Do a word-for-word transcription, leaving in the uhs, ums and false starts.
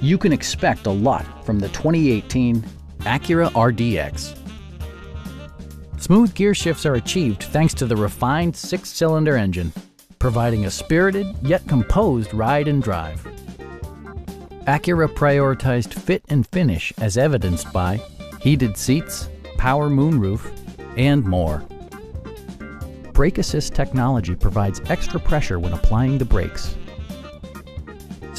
you can expect a lot from the twenty eighteen Acura R D X. Smooth gear shifts are achieved thanks to the refined six-cylinder engine, providing a spirited yet composed ride and drive. Acura prioritized fit and finish as evidenced by heated seats, power moonroof, and more. Brake assist technology provides extra pressure when applying the brakes.